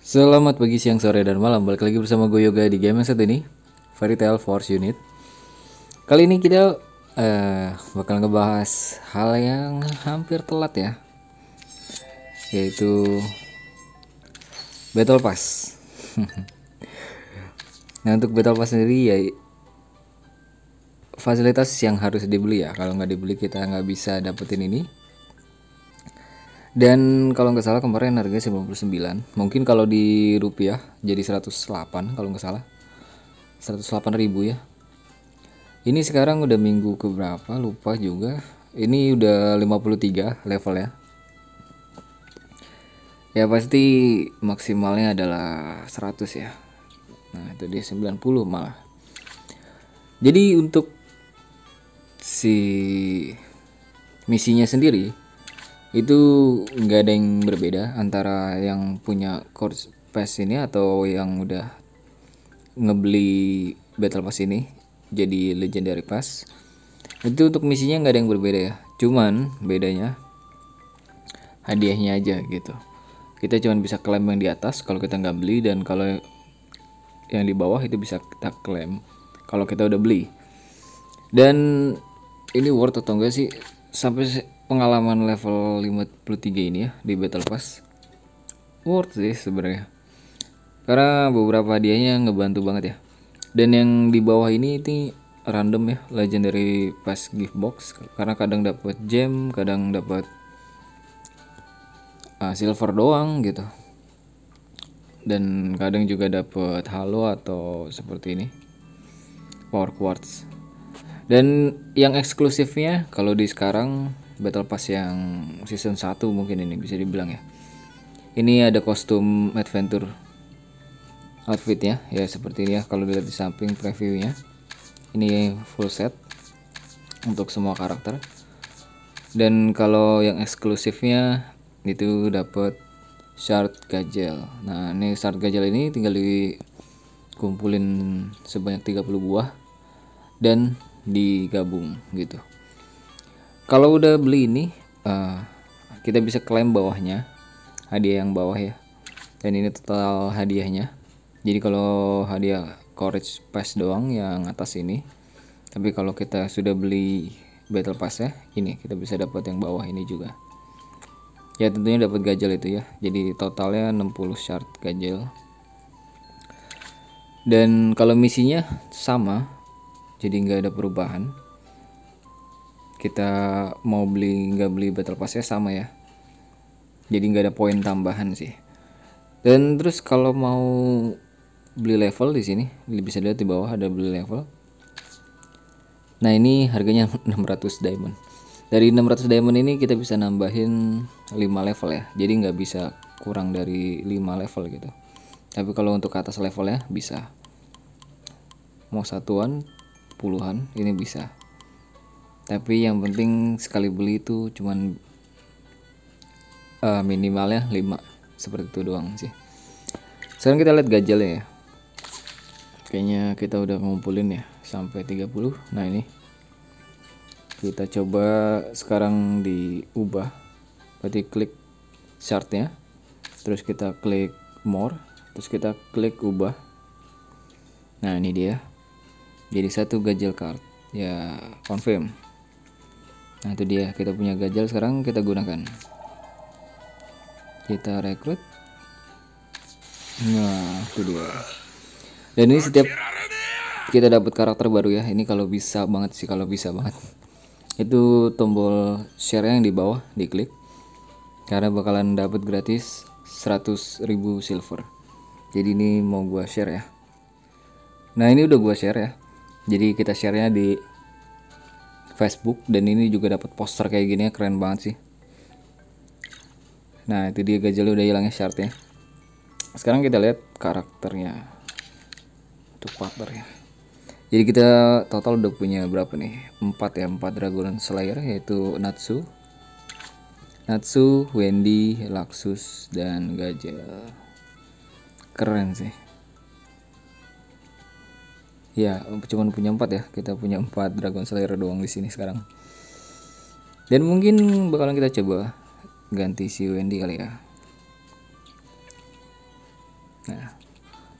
Selamat pagi, siang, sore, dan malam. Balik lagi bersama gue Yoga di game yang satu ini, Fairy Tail Forces Unite. Kali ini kita bakal ngebahas hal yang hampir telat ya, yaitu Battle Pass. Nah, untuk Battle Pass sendiri ya fasilitas yang harus dibeli ya. Kalau nggak dibeli kita nggak bisa dapetin ini. Dan kalau nggak salah kemarin harganya 99. Mungkin kalau di rupiah jadi 108 kalau nggak salah. 108.000 ya. Ini sekarang udah minggu ke berapa lupa juga. Ini udah 53 level ya. Ya pasti maksimalnya adalah 100 ya. Nah, itu dia 90 malah. Jadi untuk si misinya sendiri itu nggak ada yang berbeda antara yang punya course pass ini atau yang udah ngebeli battle pass ini jadi legendary pass. Itu untuk misinya nggak ada yang berbeda ya, cuman bedanya hadiahnya aja gitu. Kita cuman bisa klaim yang di atas kalau kita nggak beli, dan kalau yang di bawah itu bisa kita klaim kalau kita udah beli. Dan ini worth atau enggak sih sampai pengalaman level 53 ini ya di Battle Pass? Worth sih sebenarnya, karena beberapa hadiahnya ngebantu banget ya. Dan yang di bawah ini random ya, legendary pass gift box, karena kadang dapat gem, kadang dapat silver doang gitu, dan kadang juga dapat halo atau seperti ini power quartz. Dan yang eksklusifnya kalau di sekarang Battle Pass yang season 1 mungkin ini bisa dibilang ya, ini ada kostum adventure outfitnya ya, seperti ini ya. Kalau dilihat di samping previewnya, ini full set untuk semua karakter. Dan kalau yang eksklusifnya itu dapat shard Gajeel. Nah, ini shard Gajeel ini tinggal dikumpulin sebanyak 30 buah dan digabung gitu. Kalau udah beli ini kita bisa klaim bawahnya, hadiah yang bawah ya. Dan ini total hadiahnya. Jadi kalau hadiah courage pass doang yang atas ini. Tapi kalau kita sudah beli battle pass ya, ini kita bisa dapat yang bawah ini juga. Ya tentunya dapat Gajeel itu ya. Jadi totalnya 60 shard Gajeel. Dan kalau misinya sama, jadi nggak ada perubahan. Kita mau beli nggak beli battle passnya sama ya, jadi nggak ada poin tambahan sih. Dan terus kalau mau beli level di sini bisa dilihat di bawah ada beli level. Nah, ini harganya 600 diamond. Dari 600 diamond ini kita bisa nambahin 5 level ya, jadi nggak bisa kurang dari 5 level gitu. Tapi kalau untuk atas levelnya bisa mau satuan, puluhan ini bisa. Tapi yang penting sekali beli itu cuman minimalnya 5, seperti itu doang sih. Sekarang kita lihat Gajelnya ya. Kayaknya kita udah ngumpulin ya sampai 30. Nah, ini kita coba sekarang diubah. Berarti klik chartnya, terus kita klik more, terus kita klik ubah. Nah, ini dia. Jadi satu Gajeel card ya, confirm. Nah, itu dia, kita punya Gajeel sekarang, kita gunakan, kita rekrut. Nah, itu dia. Dan ini setiap kita dapat karakter baru ya, ini kalau bisa banget sih, kalau bisa banget itu tombol share yang di bawah diklik, karena bakalan dapat gratis 100.000 silver. Jadi ini mau gua share ya. Nah, ini udah gua share ya, jadi kita sharenya di Facebook. Dan ini juga dapat poster kayak gini ya, keren banget sih. Nah, itu dia Gajeel udah hilangnya shardnya. Sekarang kita lihat karakternya untuk partnernya. Jadi kita total udah punya berapa nih, 4 ya, 4 Dragon Slayer, yaitu Natsu, Wendy, Laxus, dan Gajeel. Keren sih. Ya, cuma punya 4 ya. Kita punya 4 Dragon Slayer doang di sini sekarang. Dan mungkin bakalan kita coba ganti si Wendy kali ya. Nah,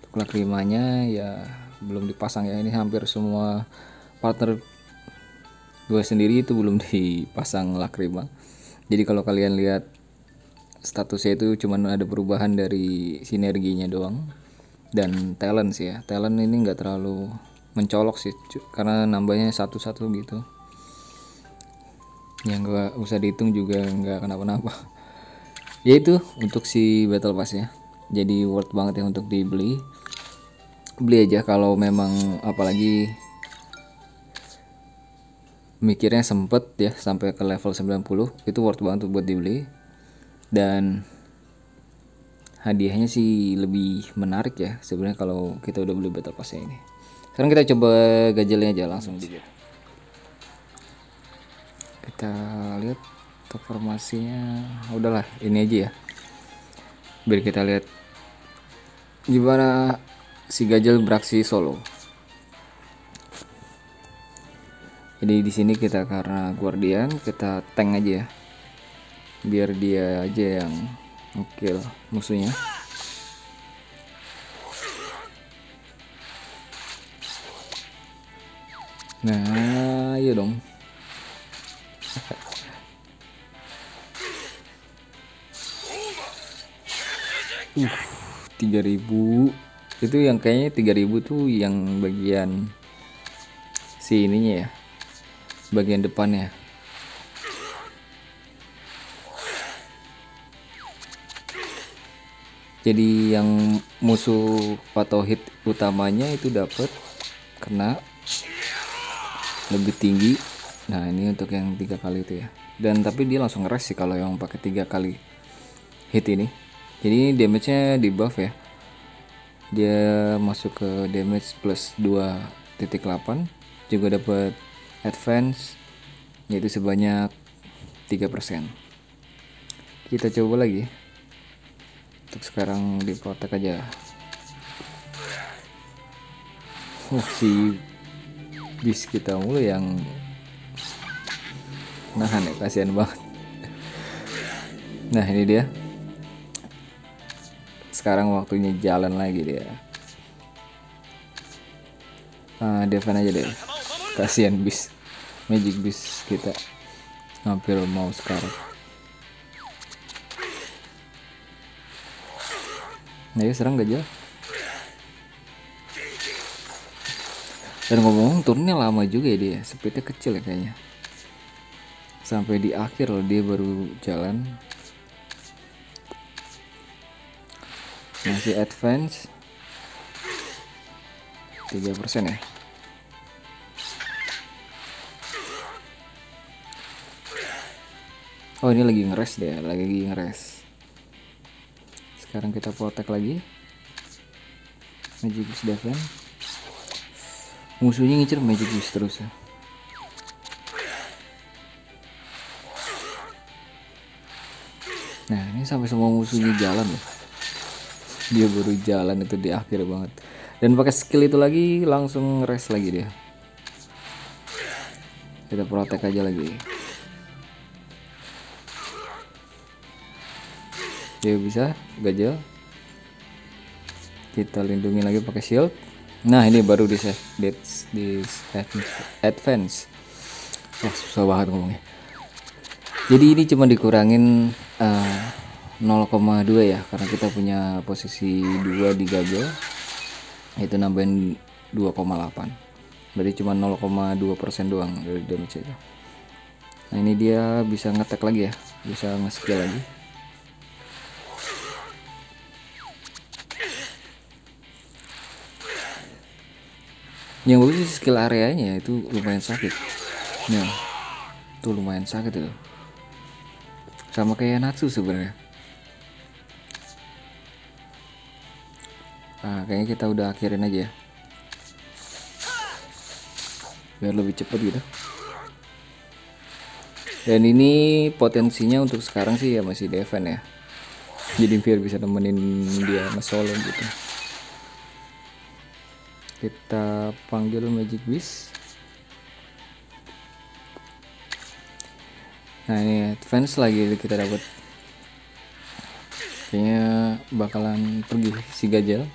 untuk lag 5-nya ya belum dipasang ya. Ini hampir semua partner gue sendiri itu belum dipasang lag 5. Jadi kalau kalian lihat statusnya itu cuman ada perubahan dari sinerginya doang. Dan talent sih ya, talent ini nggak terlalu mencolok sih karena nambahnya satu-satu gitu, yang nggak usah dihitung juga nggak kenapa-napa. Yaitu untuk si battle passnya, jadi worth banget ya untuk dibeli, beli aja kalau memang, apalagi mikirnya sempet ya sampai ke level 90 itu worth banget buat dibeli. Dan hadiahnya sih lebih menarik ya sebenarnya kalau kita udah beli battle passnya ini. Sekarang kita coba gajelnya aja langsung. Kita lihat formasinya. Udahlah, ini aja ya. Biar kita lihat gimana si Gajeel beraksi solo. Jadi di sini kita karena guardian, kita tank aja ya. Biar dia aja yang oke lah musuhnya. Nah, iya dong. Uff, 3000. Itu yang kayaknya 3000 tuh yang bagian si ininya ya. Bagian depannya. Jadi yang musuh atau hit utamanya itu dapat kena lebih tinggi. Nah, ini untuk yang 3 kali itu ya. Dan tapi dia langsung ngeres sih kalau yang pakai 3 kali hit ini. Jadi damage-nya di buff ya. Dia masuk ke damage plus 2.8, juga dapat advance yaitu sebanyak 3%. Kita coba lagi. Untuk sekarang di protect aja. Oh, si bis kita mulu yang nahan ya, kasihan banget. Nah, ini dia. Sekarang waktunya jalan lagi dia. Defend aja deh. Kasihan bis. Magic bis kita hampir mau sekarang. Ayo serang Gajeel. Dan ngomong turunnya lama juga ya dia, speednya kecil ya kayaknya. Sampai di akhir loh dia baru jalan. Masih advance 3% ya. Oh, ini lagi ngeres dia, lagi ngeres. Sekarang kita protect lagi. Magic Boost defense. Musuhnya ngincer Magic Boost terus ya. Nah, ini sampai semua musuhnya jalan ya. Dia baru jalan itu di akhir banget. Dan pakai skill itu lagi langsung rest lagi dia. Kita protect aja lagi. Dia bisa Gajeel, kita lindungi lagi pakai shield. Nah, ini baru di advance. Wah, susah banget ngomongnya. Jadi ini cuma dikurangin 0,2 ya karena kita punya posisi 2 di Gajeel, itu nambahin 2,8, berarti cuma 0,2% doang dari damage itu. Nah, ini dia bisa ngetek lagi ya, bisa nge-skill lagi. Yang bagus skill areanya itu lumayan sakit. Nah, tuh lumayan sakit itu. Sama kayak Natsu sebenarnya. Nah, kayaknya kita udah akhirin aja ya. Biar lebih cepet gitu. Dan ini potensinya untuk sekarang sih ya masih defend ya. Jadi biar bisa nemenin dia nge-solo gitu. kita panggil magic beast. Nah ini advance lagi kita dapat, kayaknya bakalan pergi si Gajeel.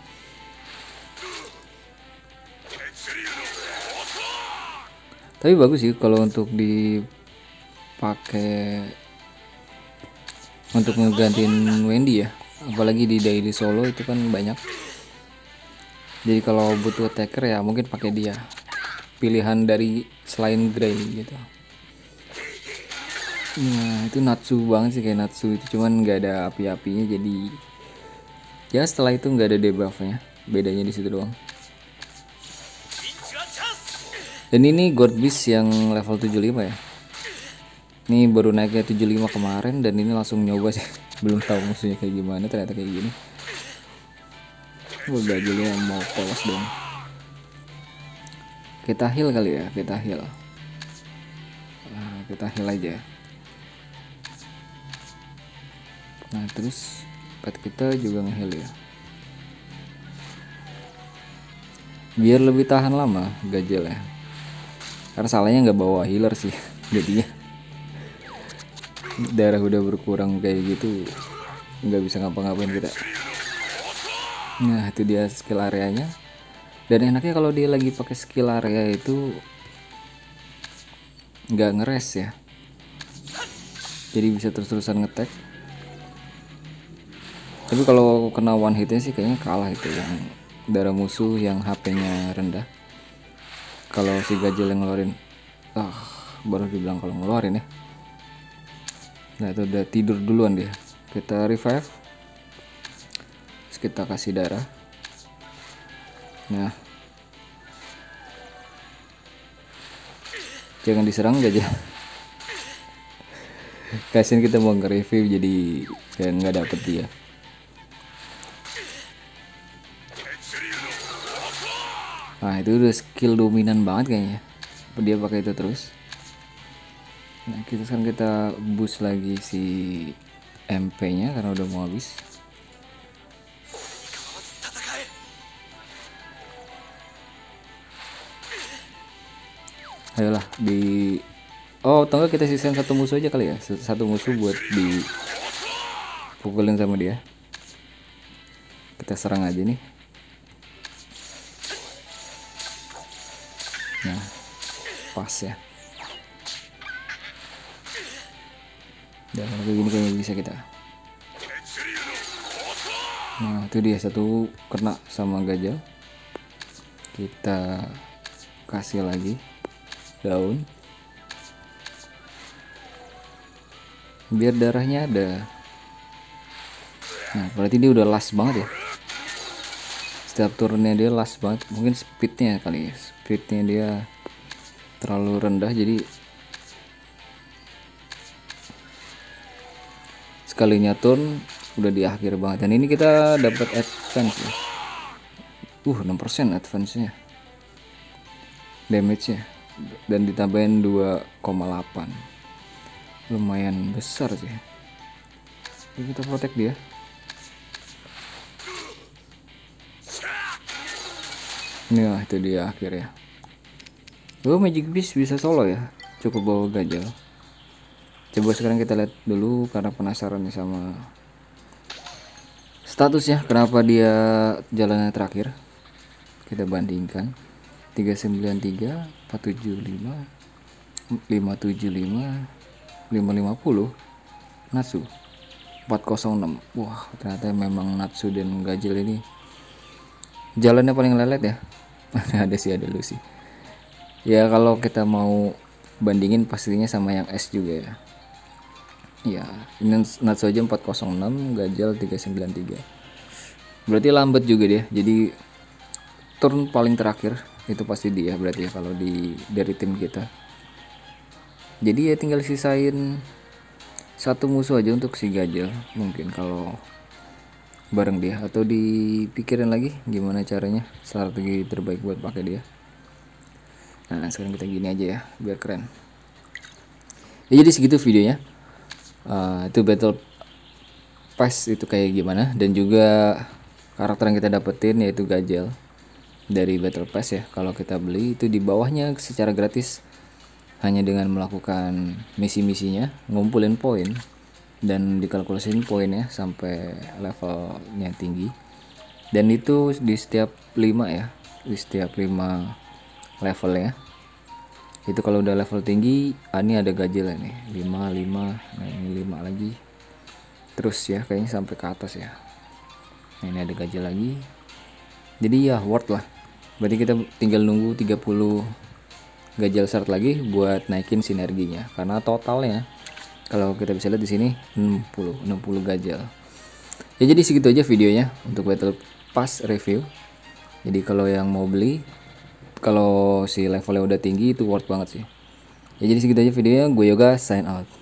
Tapi bagus sih kalau untuk dipakai untuk ngegantiin Wendy ya, apalagi di daily solo itu kan banyak. Jadi kalau butuh attacker ya mungkin pakai dia, pilihan dari selain Gray gitu. Nah itu Natsu banget sih, kayak Natsu itu, cuman nggak ada api-apinya, jadi ya setelah itu nggak ada debuffnya, bedanya di situ doang. Dan ini gold beast yang level 75 ya. Ini baru naiknya 75 kemarin, dan ini langsung nyoba sih. Belum tahu musuhnya kayak gimana, ternyata kayak gini. Wah, Gajeelnya mau polos dong. Kita heal kali ya, kita heal. Nah, kita heal aja. Nah, terus pet kita juga nge-heal ya. Biar lebih tahan lama Gajeel ya. Karena salahnya nggak bawa healer sih, jadinya darah udah berkurang kayak gitu, nggak bisa ngapa-ngapain kita. Nah itu dia skill areanya. Dan enaknya kalau dia lagi pakai skill area itu nggak ngeres ya, jadi bisa terus-terusan ngetek. Tapi kalau kena one hitnya sih kayaknya kalah itu yang darah musuh yang HP-nya rendah. Kalau si Gajeel yang ngeluarin, baru dibilang kalau ngeluarin ya. Nah itu udah tidur duluan dia. Kita revive, terus kita kasih darah. Nah, jangan diserang Gajeel. Kasian kita mau nge-review jadi kayak nggak dapet dia. Nah itu udah skill dominan banget kayaknya, dia pakai itu terus. Nah kita sekarang kita boost lagi si MP-nya karena udah mau habis. Ayolah di, atau enggak kita sisain satu musuh aja kali ya, satu musuh buat dipukulin sama dia. Kita serang aja nih. Nah, pas ya. Dan kayak gini kayaknya bisa kita. Nah, itu dia satu kena sama Gajeel. Kita kasih lagi daun. Biar darahnya ada. Nah, berarti dia udah last banget ya. Setiap turunnya dia last banget. Mungkin speednya kali ya, speednya dia terlalu rendah, jadi sekalinya turn udah di akhir banget. Dan ini kita dapat advance ya. 6% advance-nya, damage-nya, dan ditambahin 2,8, lumayan besar sih. Jadi kita protect dia. Nah itu dia akhirnya. Magic Beast bisa solo ya, cukup bawa Gajeel. Coba sekarang kita lihat dulu karena penasaran nih sama statusnya, kenapa dia jalannya terakhir. Kita bandingkan 393, 475, 575, 550, Natsu 406. Wah ternyata memang Natsu dan Gajeel ini jalannya paling lelet ya. Ada sih, ada lu sih. Ya kalau kita mau bandingin pastinya sama yang S juga ya. Ya, ini Natsu aja 406, Gajeel 393. Berarti lambat juga dia. Jadi turn paling terakhir itu pasti dia berarti ya, kalau di dari tim kita. Jadi ya tinggal sisain satu musuh aja untuk si Gajeel mungkin kalau bareng dia, atau dipikirin lagi gimana caranya strategi terbaik buat pakai dia. Nah sekarang kita gini aja ya biar keren ya. Jadi segitu videonya, itu battle pass itu kayak gimana, dan juga karakter yang kita dapetin yaitu Gajeel. dari Battle Pass ya, kalau kita beli itu di bawahnya secara gratis hanya dengan melakukan misi-misinya, ngumpulin poin dan dikalkulasiin poinnya sampai levelnya tinggi. Dan itu di setiap 5 ya, di setiap 5 levelnya. Itu kalau udah level tinggi, ini ada Gajeel nih, 5, nah ini 5 lagi. Terus ya kayaknya sampai ke atas ya. Nah, ini ada Gajeel lagi. Jadi ya worth lah. Berarti kita tinggal nunggu 30 Gajeel start lagi buat naikin sinerginya, karena totalnya kalau kita bisa lihat di sini 60 Gajeel. Ya jadi segitu aja videonya untuk Battle Pass review. Jadi kalau yang mau beli, kalau si levelnya udah tinggi itu worth banget sih. Ya jadi segitu aja videonya. Gue Yoga sign out.